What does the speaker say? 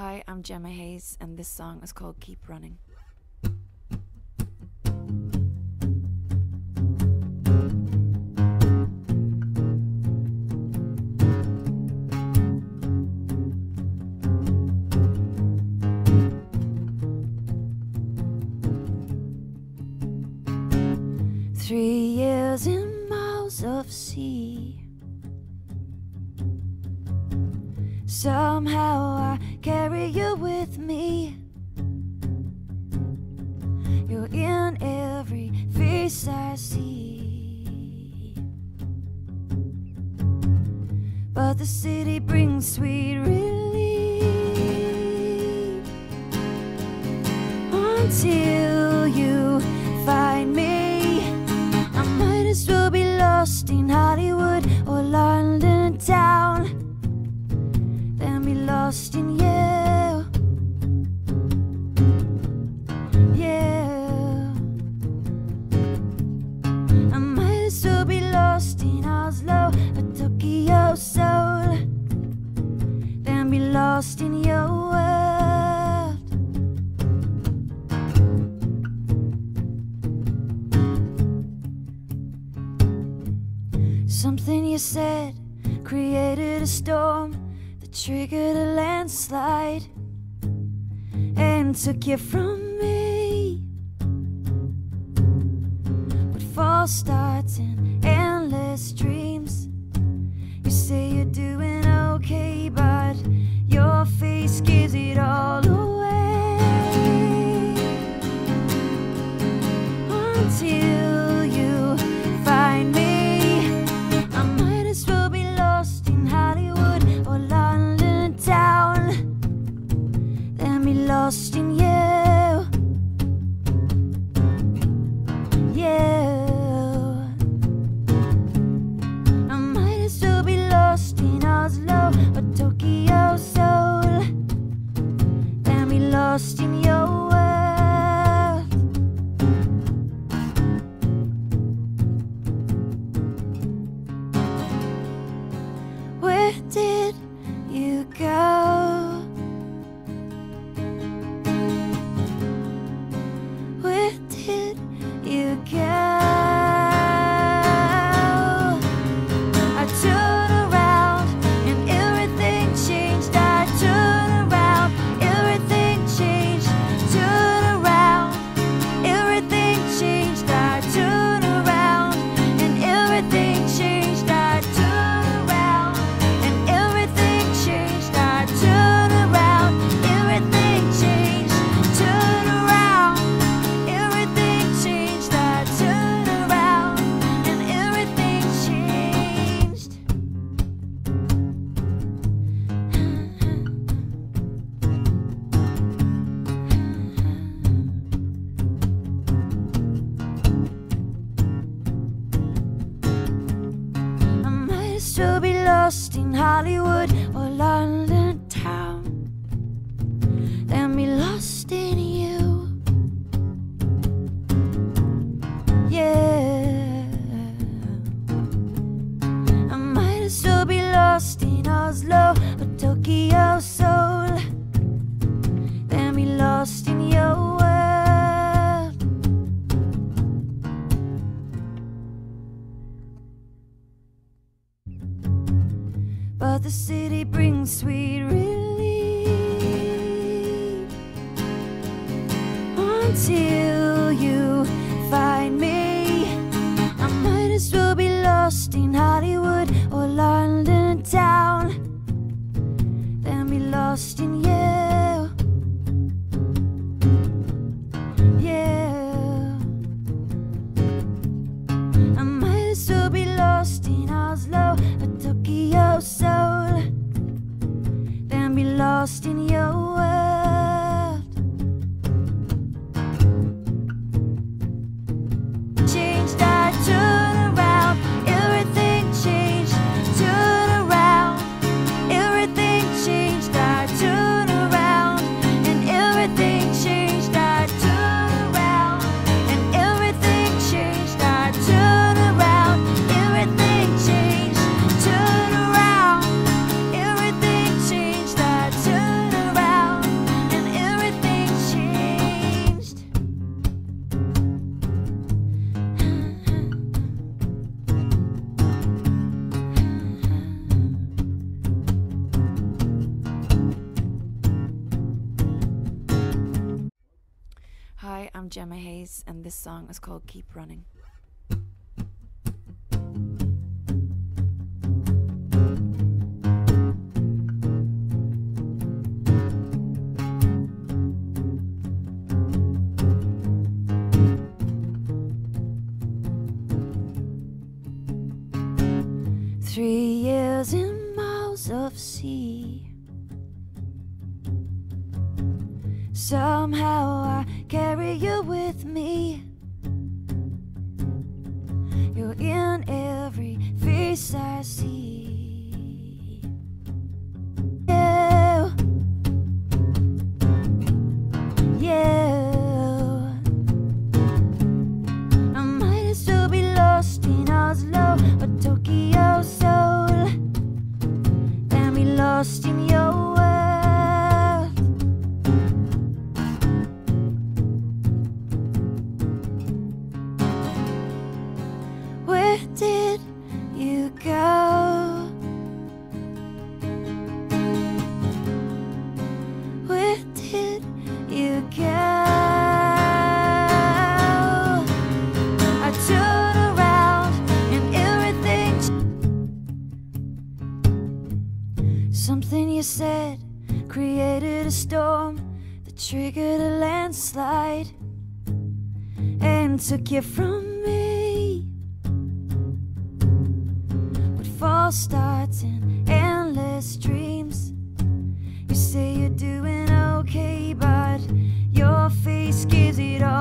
Hi, I'm Gemma Hayes, and this song is called Keep Running. Three years in miles of sea, somehow I carry you with me. You're in every face I see, but the city brings sweet relief until you find me. I might as well be lost in Hollywood or London town, lost in you, yeah. I might as well be lost in Oslo or Tokyo Seoul than be lost in your world. Something you said created a storm, triggered a landslide and took you from me. But false starts and endless dreams, you say you're doing okay, but your face gives it all away until you find me. I might as well be lost in Hollywood or London, lost in you, yeah. I might as well be lost in Oslo or Tokyo Seoul than be lost in your world. Where did you go? I might as well be lost in Hollywood or London town than be lost in you, yeah. I might as well be lost in Oslo or Tokyo Seoul than be lost in your world. But the city brings sweet relief until you find me. I might as well be lost in Hollywood or London town than be lost in you, yeah. I might as well be lost in Oslo or Tokyo Seoul than be lost in your world. Changed, I turn around, everything changed, turn around, everything changed, I turn around, and everything changed, I turn around, and everything changed, I turn around, everything changed, turn around. Turn around. Hi, I'm Gemma Hayes, and this song is called Keep Running. Three years in miles of sea, somehow I carry you with me. You're in every face I see. You, I might as well be lost in Oslo or Tokyo Seoul than be lost in your world. Did you go? Where did you go? I turned around and everything. Something you said created a storm that triggered a landslide and took you from me. False starts and endless dreams. You say you're doing okay, but your face gives it all.